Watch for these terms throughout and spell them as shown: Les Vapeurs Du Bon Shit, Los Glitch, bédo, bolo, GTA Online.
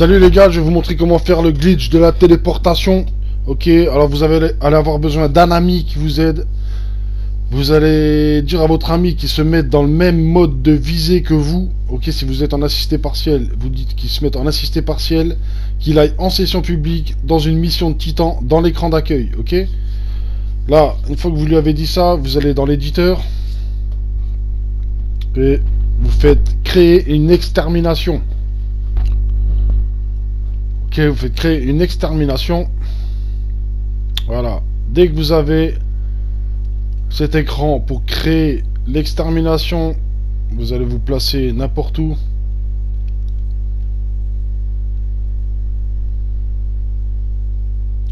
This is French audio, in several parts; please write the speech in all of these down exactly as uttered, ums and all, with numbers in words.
Salut les gars, je vais vous montrer comment faire le glitch de la téléportation. Ok, alors vous allez avoir besoin d'un ami qui vous aide. Vous allez dire à votre ami qu'il se mette dans le même mode de visée que vous. Ok, si vous êtes en assisté partiel, vous dites qu'il se mette en assisté partiel, qu'il aille en session publique, dans une mission de titan, dans l'écran d'accueil. Ok, là, une fois que vous lui avez dit ça, vous allez dans l'éditeur. Et vous faites créer une extermination. Ok, vous faites créer une extermination. Voilà. Dès que vous avez cet écran pour créer l'extermination, vous allez vous placer n'importe où.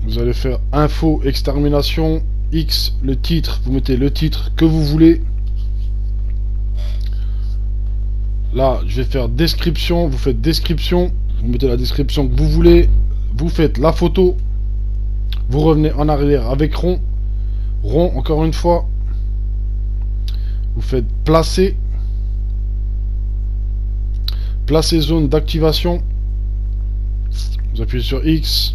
Vous allez faire info extermination X, le titre. Vous mettez le titre que vous voulez. Là, je vais faire description. Vous faites description. Vous mettez la description que vous voulez, vous faites la photo, vous revenez en arrière avec rond, rond encore une fois, vous faites placer, placer zone d'activation, vous appuyez sur X,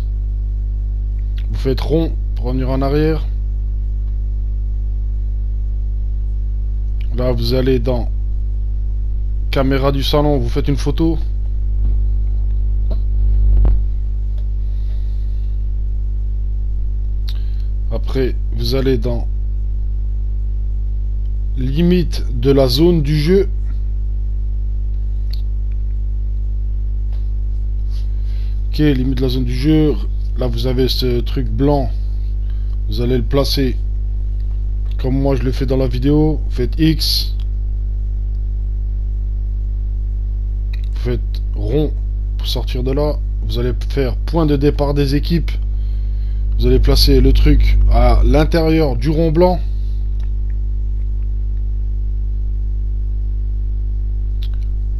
vous faites rond pour revenir en arrière, là vous allez dans caméra du salon, vous faites une photo. Après, vous allez dans limite de la zone du jeu. Ok, limite de la zone du jeu. Là, vous avez ce truc blanc. Vous allez le placer comme moi je le fais dans la vidéo. Vous faites X. Vous faites rond pour sortir de là. Vous allez faire point de départ des équipes. Vous allez placer le truc à l'intérieur du rond blanc.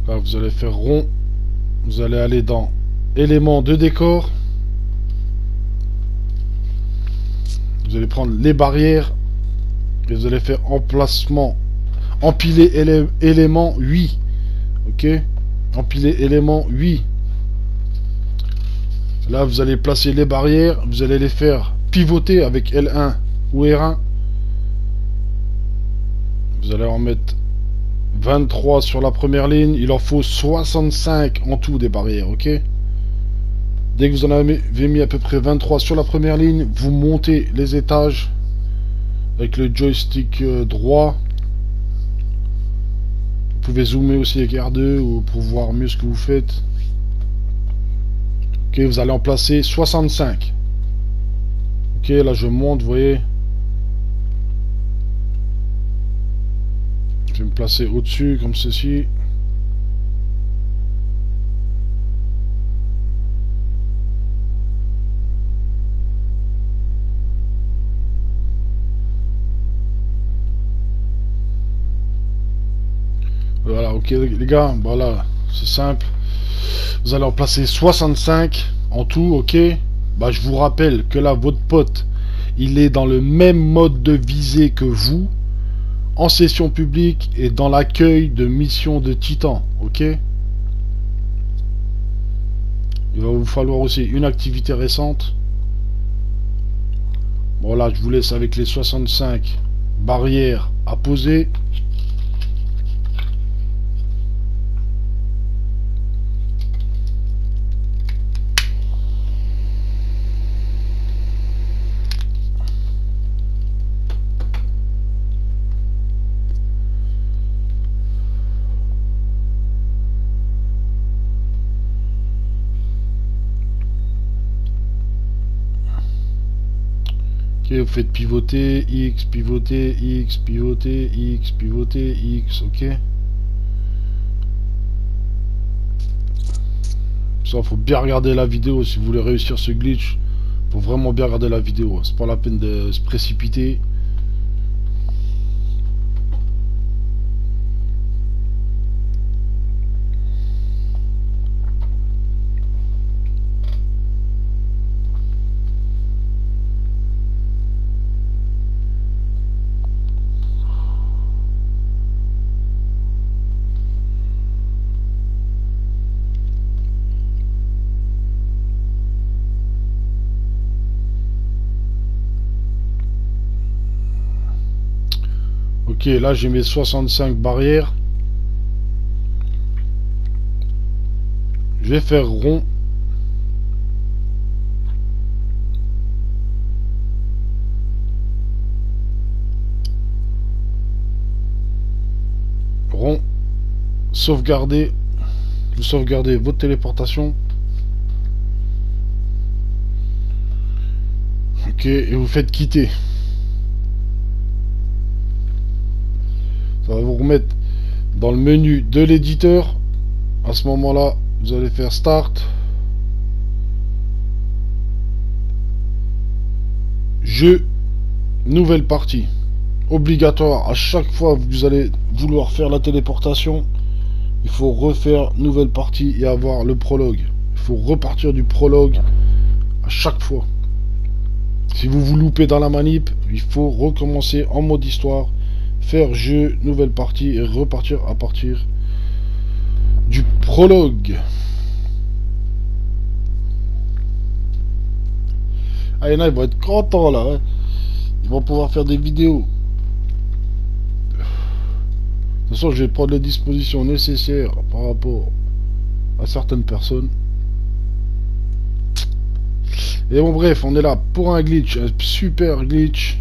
Là, vous allez faire rond. Vous allez aller dans éléments de décor. Vous allez prendre les barrières. Et vous allez faire emplacement. Empiler élé éléments huit. Ok. Empiler éléments huit. Là, vous allez placer les barrières, vous allez les faire pivoter avec L un ou R un. Vous allez en mettre vingt-trois sur la première ligne. Il en faut soixante-cinq en tout des barrières, ok? Dès que vous en avez mis à peu près vingt-trois sur la première ligne, vous montez les étages avec le joystick droit. Vous pouvez zoomer aussi avec R deux pour voir mieux ce que vous faites. Ok, vous allez en placer soixante-cinq. Ok, là je monte, vous voyez. Je vais me placer au-dessus, comme ceci. Voilà, ok les gars, voilà, c'est simple. Vous allez en placer soixante-cinq en tout, ok. Bah, je vous rappelle que là, votre pote, il est dans le même mode de visée que vous, en session publique et dans l'accueil de mission de titan, ok. Il va vous falloir aussi une activité récente. Bon, là, je vous laisse avec les soixante-cinq barrières à poser. Ok, vous faites pivoter, X, pivoter, X, pivoter, X, pivoter, X, ok. Ça, il faut bien regarder la vidéo si vous voulez réussir ce glitch. Il faut vraiment bien regarder la vidéo, c'est pas la peine de se précipiter. Ok, là j'ai mes soixante-cinq barrières. Je vais faire rond. Rond. Sauvegarder. Vous sauvegardez votre téléportation. Ok, et vous faites quitter. Ça va vous remettre dans le menu de l'éditeur. À ce moment-là, vous allez faire Start. Jeu. Nouvelle partie. Obligatoire. À chaque fois que vous allez vouloir faire la téléportation, il faut refaire nouvelle partie et avoir le prologue. Il faut repartir du prologue à chaque fois. Si vous vous loupez dans la manip, il faut recommencer en mode histoire, faire jeu, nouvelle partie et repartir à partir du prologue. Ah, il y en a, ils vont être contents là. Hein. Ils vont pouvoir faire des vidéos. De toute façon, je vais prendre les dispositions nécessaires par rapport à certaines personnes. Et bon, bref, on est là pour un glitch, un super glitch.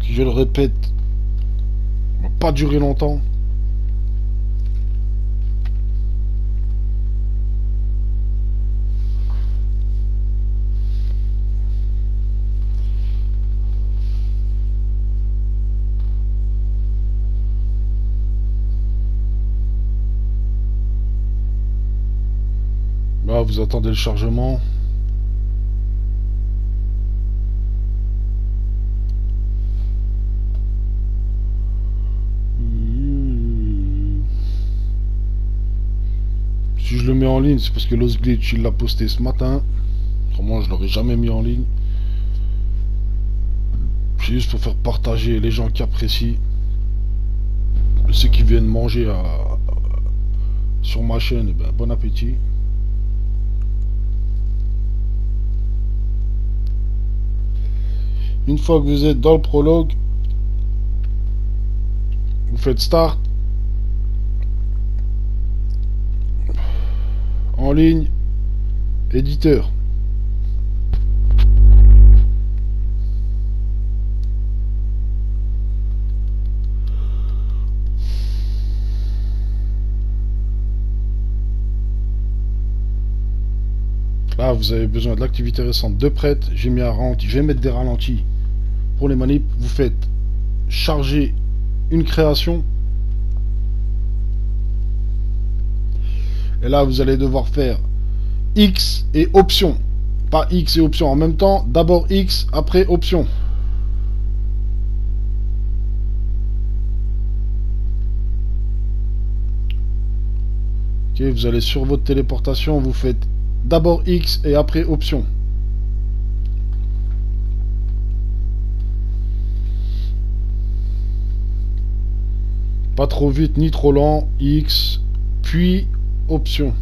Qui, je le répète, ne va pas durer longtemps. Là, vous attendez le chargement. Si je le mets en ligne, c'est parce que Los Glitch il l'a posté ce matin. Autrement, je l'aurais jamais mis en ligne. C'est juste pour faire partager les gens qui apprécient, ceux qui viennent manger à... sur ma chaîne. Et ben, bon appétit. Une fois que vous êtes dans le prologue, vous faites Start, en ligne, éditeur. Là, vous avez besoin de l'activité récente de prête. J'ai mis un ralenti. Je vais mettre des ralentis. Pour les manips, vous faites charger une création et là vous allez devoir faire X et option, pas X et option en même temps, d'abord X après option. Ok, vous allez sur votre téléportation, vous faites d'abord X et après option. Pas trop vite ni trop lent, X, puis option.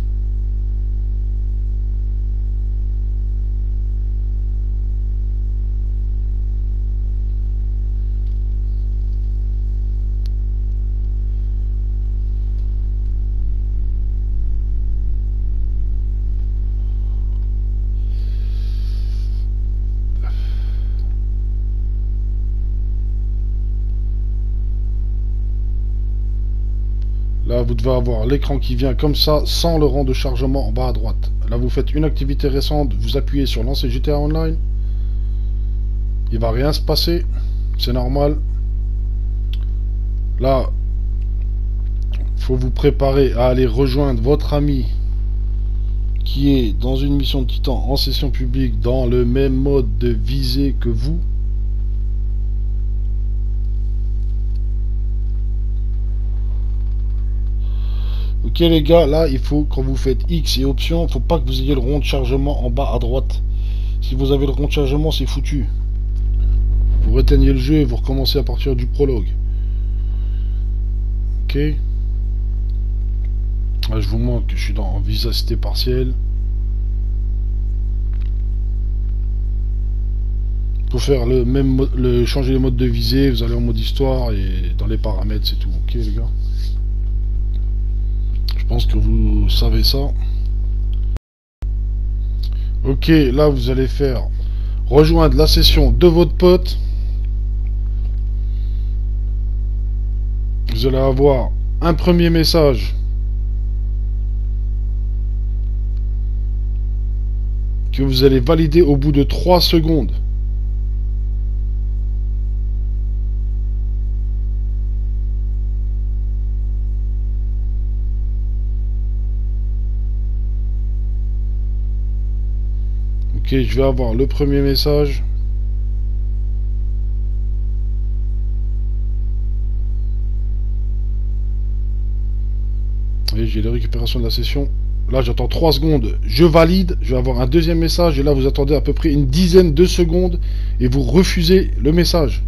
Là, vous devez avoir l'écran qui vient comme ça, sans le rang de chargement en bas à droite. Là, vous faites une activité récente, vous appuyez sur lancer G T A Online. Il va rien se passer, c'est normal. Là, il faut vous préparer à aller rejoindre votre ami qui est dans une mission de titan en session publique dans le même mode de visée que vous. Ok les gars, là il faut, quand vous faites X et option, il faut pas que vous ayez le rond de chargement en bas à droite. Si vous avez le rond de chargement, c'est foutu. Vous reteignez le jeu et vous recommencez à partir du prologue. Ok. Là je vous montre que je suis dans visacité partielle. Pour faire le même mode, le, changer le mode de visée, vous allez en mode histoire et dans les paramètres, c'est tout. Ok les gars, je pense que vous savez ça. Ok, là vous allez faire rejoindre la session de votre pote. Vous allez avoir un premier message que vous allez valider au bout de trois secondes. Ok, je vais avoir le premier message. Et j'ai la récupération de la session. Là j'attends trois secondes, je valide, je vais avoir un deuxième message et là vous attendez à peu près une dizaine de secondes et vous refusez le message.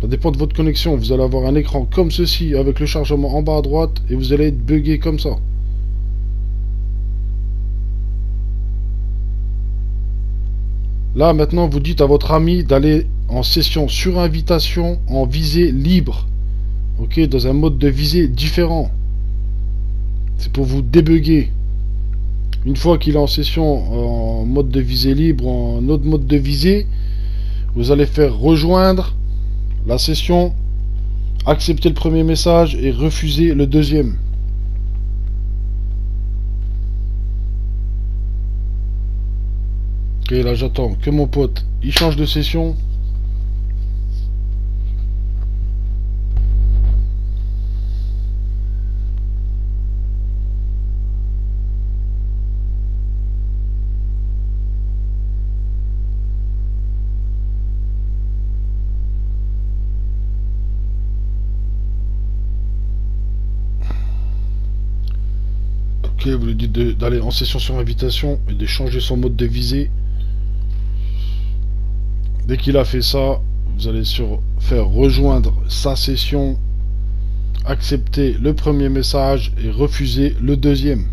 Ça dépend de votre connexion, vous allez avoir un écran comme ceci avec le chargement en bas à droite et vous allez être bugué comme ça. Là maintenant vous dites à votre ami d'aller en session sur invitation en visée libre, ok, dans un mode de visée différent. C'est pour vous débugger. Une fois qu'il est en session en mode de visée libre, en autre mode de visée, vous allez faire rejoindre la session, accepter le premier message et refuser le deuxième. Ok, là j'attends que mon pote il change de session. Okay, vous lui dites d'aller en session sur invitation et de changer son mode de visée. Dès qu'il a fait ça, vous allez sur faire rejoindre sa session, accepter le premier message et refuser le deuxième.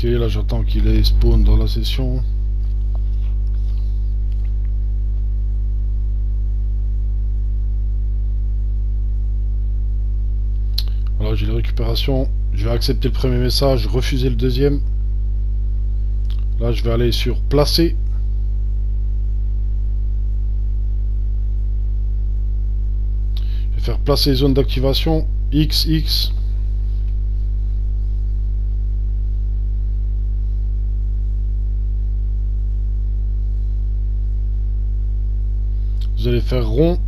Ok, là j'attends qu'il ait spawn dans la session. Voilà, j'ai les récupérations. Je vais accepter le premier message, refuser le deuxième. Là je vais aller sur placer. Je vais faire placer les zones d'activation X X. Vous allez faire rond,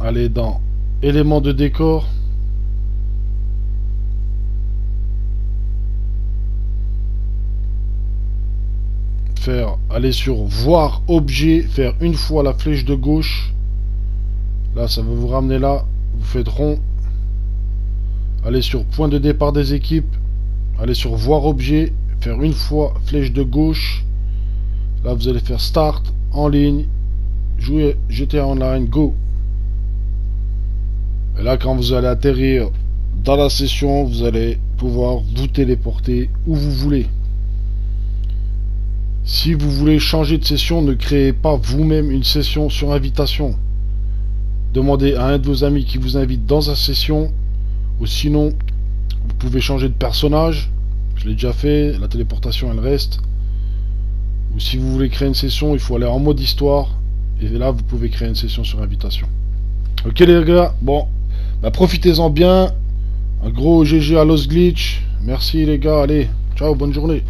allez dans éléments de décor, faire aller sur voir objet, faire une fois la flèche de gauche, là ça va vous ramener là, vous faites rond, allez sur point de départ des équipes, allez sur voir objet, faire une fois flèche de gauche. Là, vous allez faire Start, en ligne, jouer G T A Online, Go. Et là, quand vous allez atterrir dans la session, vous allez pouvoir vous téléporter où vous voulez. Si vous voulez changer de session, ne créez pas vous-même une session sur invitation. Demandez à un de vos amis qui vous invite dans sa session. Ou sinon, vous pouvez changer de personnage. Je l'ai déjà fait, la téléportation, elle reste. Ou si vous voulez créer une session, il faut aller en mode histoire. Et là, vous pouvez créer une session sur invitation. Ok les gars, bon, bah, profitez-en bien. Un gros G G à Los Glitch. Merci les gars, allez, ciao, bonne journée.